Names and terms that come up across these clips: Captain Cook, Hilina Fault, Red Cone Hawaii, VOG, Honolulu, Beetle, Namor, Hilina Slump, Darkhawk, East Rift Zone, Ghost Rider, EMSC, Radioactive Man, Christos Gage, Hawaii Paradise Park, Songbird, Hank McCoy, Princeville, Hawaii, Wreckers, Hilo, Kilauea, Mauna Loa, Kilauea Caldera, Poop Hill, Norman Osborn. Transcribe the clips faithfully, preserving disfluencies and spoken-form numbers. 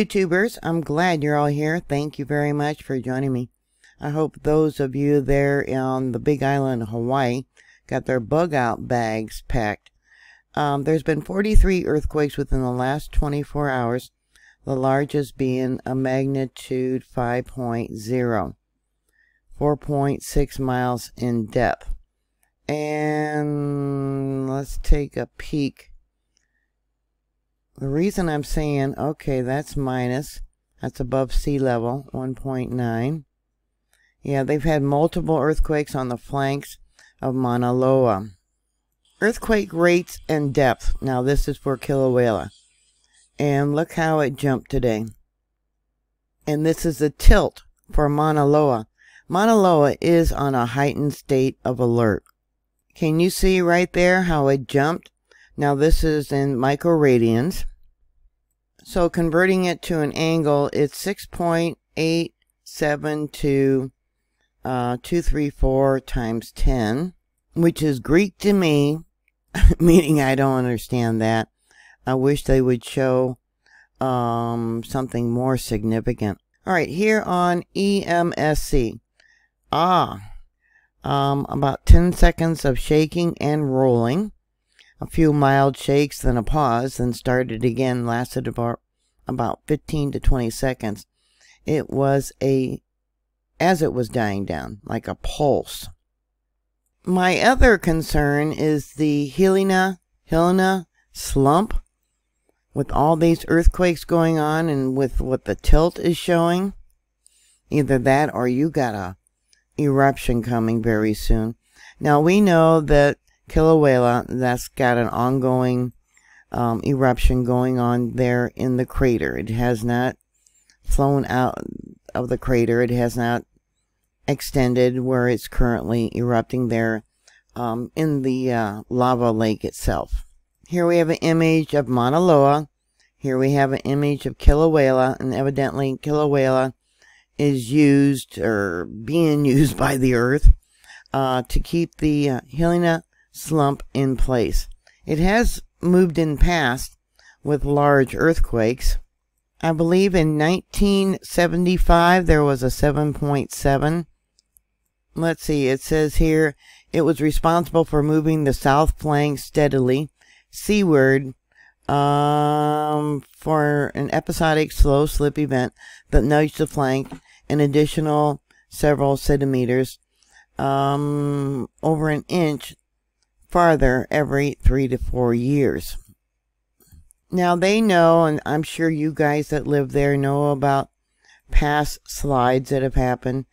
YouTubers, I'm glad you're all here. Thank you very much for joining me. I hope those of you there on the Big Island of Hawaii got their bug out bags packed. Um, there's been forty-three earthquakes within the last twenty-four hours, the largest being a magnitude five point zero, four point six miles in depth. And let's take a peek. The reason I'm saying, okay, that's minus, that's above sea level, one point nine. Yeah, they've had multiple earthquakes on the flanks of Mauna Loa. Earthquake rates and depth. Now this is for Kilauea. And look how it jumped today. And this is the tilt for Mauna Loa. Mauna Loa is on a heightened state of alert. Can you see right there how it jumped? Now this is in microradians. So converting it to an angle, it's six point eight seven two uh, two three four times ten, which is Greek to me, meaning I don't understand that. I wish they would show um, something more significant. All right, here on E M S C. Ah, um, about ten seconds of shaking and rolling. A few mild shakes, then a pause, then started again, lasted about, about fifteen to twenty seconds. It was a, as it was dying down, like a pulse. My other concern is the Hilina, Hilina Slump. With all these earthquakes going on and with what the tilt is showing, either that or you got a eruption coming very soon. Now we know that Kilauea, that's got an ongoing um, eruption going on there in the crater. It has not flown out of the crater. It has not extended where it's currently erupting there um, in the uh, lava lake itself. Here we have an image of Mauna Loa. Here we have an image of Kilauea, and evidently Kilauea is used or being used by the earth uh, to keep the uh, Hilina Slump in place. It has moved in past with large earthquakes. I believe in nineteen seventy-five there was a seven point seven. Let's see, it says here it was responsible for moving the south flank steadily seaward um, for an episodic slow slip event that nudged the flank an additional several centimeters um, over an inch farther every three to four years. Now they know, and I'm sure you guys that live there know about past slides that have happened,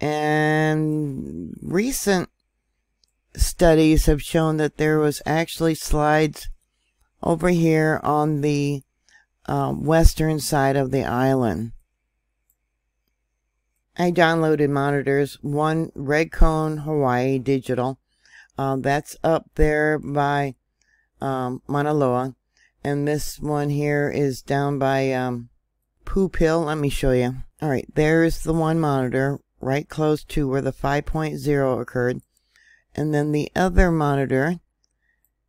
and recent studies have shown that there was actually slides over here on the uh, western side of the island. I downloaded monitors, one Red Cone Hawaii digital, uh, that's up there by um, Mauna Loa. And this one here is down by um, Poop Hill. Let me show you. All right, there's the one monitor right close to where the five point zero occurred. And then the other monitor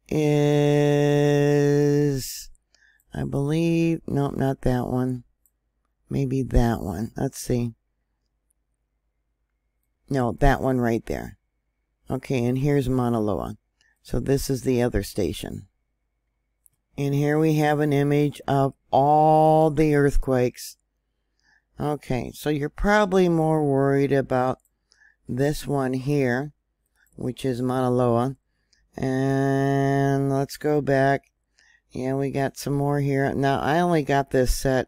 is, I believe, nope, not that one. Maybe that one. Let's see. No, that one right there. Okay, and here's Mauna Loa. So this is the other station. And here we have an image of all the earthquakes. Okay, so you're probably more worried about this one here, which is Mauna Loa. And let's go back. Yeah, we got some more here. Now, I only got this set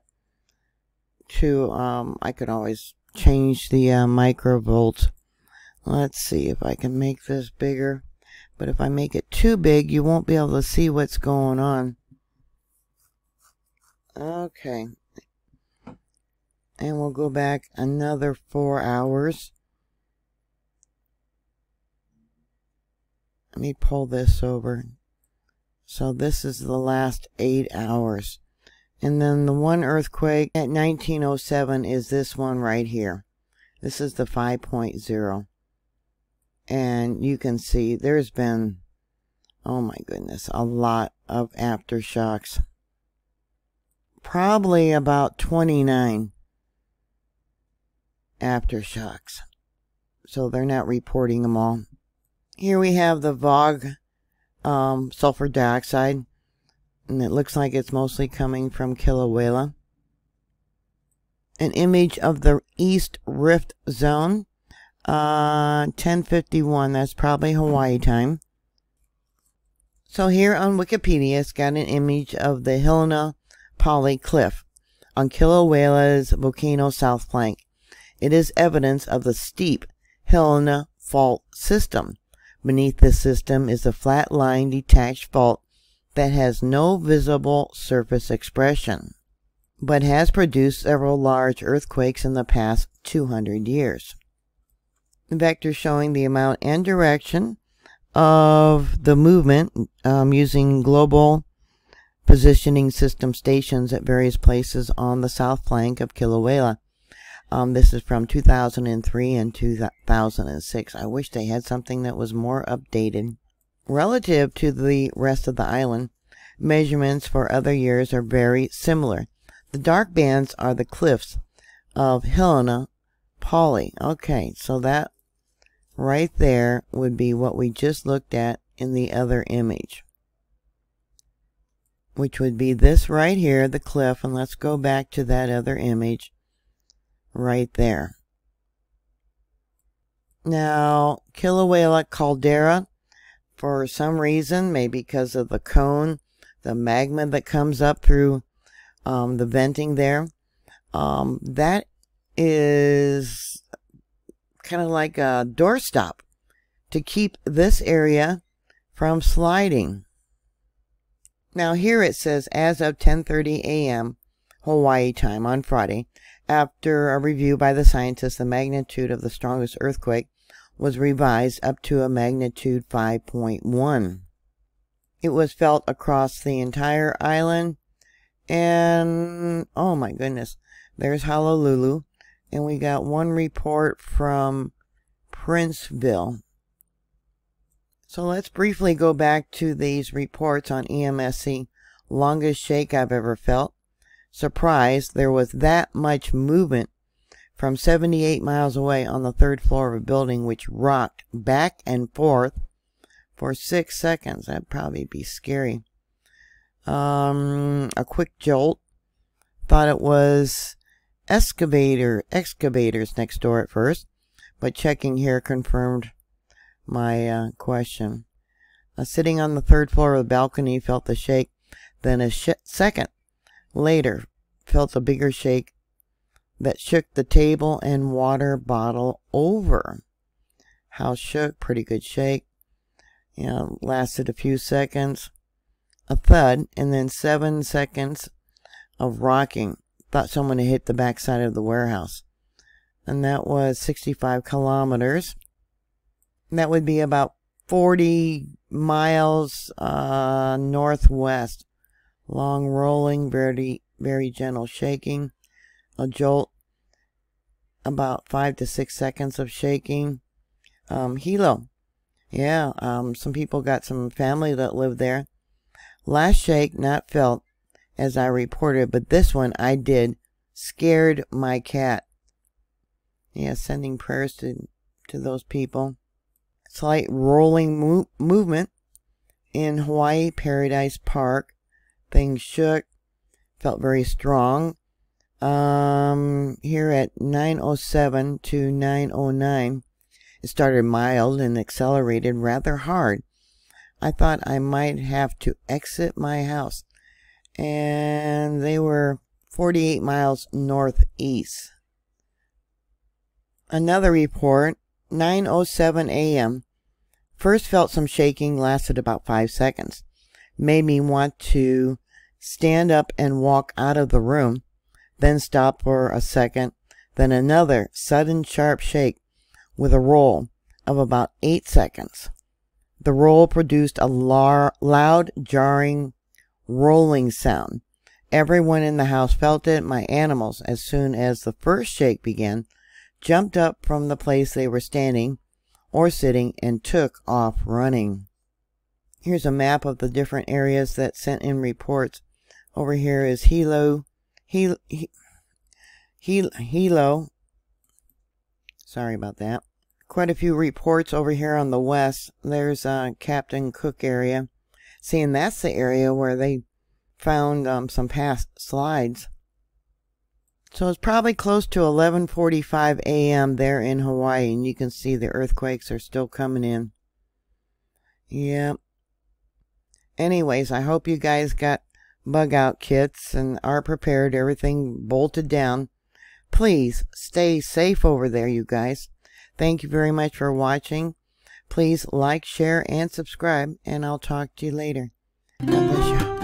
to, um, I could always change the uh, microvolts. Let's see if I can make this bigger. But if I make it too big, you won't be able to see what's going on. Okay. And we'll go back another four hours. Let me pull this over. So this is the last eight hours. And then the one earthquake at nineteen oh seven is this one right here. This is the five point zero. And you can see there's been, oh my goodness, a lot of aftershocks. probably about twenty-nine aftershocks. So they're not reporting them all. Here we have the V O G um, sulfur dioxide. And it looks like it's mostly coming from Kilauea. An image of the East Rift Zone. Uh, ten fifty-one, that's probably Hawaii time. So here on Wikipedia, it's got an image of the Hilina Fault cliff on Kilauea's volcano south flank. It is evidence of the steep Hilina Fault system. Beneath this system is a flat line detached fault that has no visible surface expression, but has produced several large earthquakes in the past two hundred years. The vector showing the amount and direction of the movement um, using global positioning system stations at various places on the south flank of Kilauea. Um, this is from two thousand three and two thousand six. I wish they had something that was more updated. Relative to the rest of the island, measurements for other years are very similar. The dark bands are the cliffs of Hilina Fault. Okay, so that right there would be what we just looked at in the other image, which would be this right here, the cliff. And let's go back to that other image right there. Now, Kilauea Caldera, for some reason, maybe because of the cone, the magma that comes up through um, the venting there, um, that is kind of like a doorstop to keep this area from sliding. Now here it says, as of ten thirty a m Hawaii time on Friday, after a review by the scientists, the magnitude of the strongest earthquake was revised up to a magnitude five point one. It was felt across the entire island. And, oh my goodness, there's Honolulu. And we got one report from Princeville. So let's briefly go back to these reports on E M S C. Longest shake I've ever felt. Surprised there was that much movement from seventy-eight miles away on the third floor of a building, which rocked back and forth for six seconds. That'd probably be scary. Um, a quick jolt. Thought it was excavator excavators next door at first, but checking here confirmed my uh, question. Uh, sitting on the third floor of the balcony, felt the shake. Then a sh second later, felt a bigger shake that shook the table and water bottle over. House shook, pretty good shake. You know, lasted a few seconds. A thud, and then seven seconds of rocking. Thought someone had hit the backside of the warehouse. And that was sixty-five kilometers. That would be about forty miles uh, northwest. Long rolling, very, very gentle shaking. A jolt, about five to six seconds of shaking. Um, Hilo. Yeah, um, some people got some family that lived there. Last shake, not felt, as I reported, but this one I did. Scared my cat. Yeah, sending prayers to, to those people. Slight rolling mo movement in Hawaii Paradise Park. Things shook. Felt very strong. Um, here at nine oh seven to nine oh nine, it started mild and accelerated rather hard. I thought I might have to exit my house. And they were forty-eight miles northeast. Another report, nine oh seven a m First felt some shaking, lasted about five seconds. Made me want to stand up and walk out of the room, then stop for a second, then another sudden sharp shake with a roll of about eight seconds. The roll produced a lar loud, jarring rolling sound. Everyone in the house felt it. My animals, as soon as the first shake began, jumped up from the place they were standing or sitting and took off running. Here's a map of the different areas that sent in reports. Over here is Hilo, Hilo, Hilo, sorry about that. Quite a few reports over here on the west. There's uh, Captain Cook area. See, and that's the area where they found um, some past slides. So it's probably close to eleven forty-five a m there in Hawaii, and you can see the earthquakes are still coming in. Yeah. Anyways, I hope you guys got bug out kits and are prepared. Everything bolted down. Please stay safe over there, you guys. Thank you very much for watching. Please like, share, and subscribe, and I'll talk to you later. God bless you.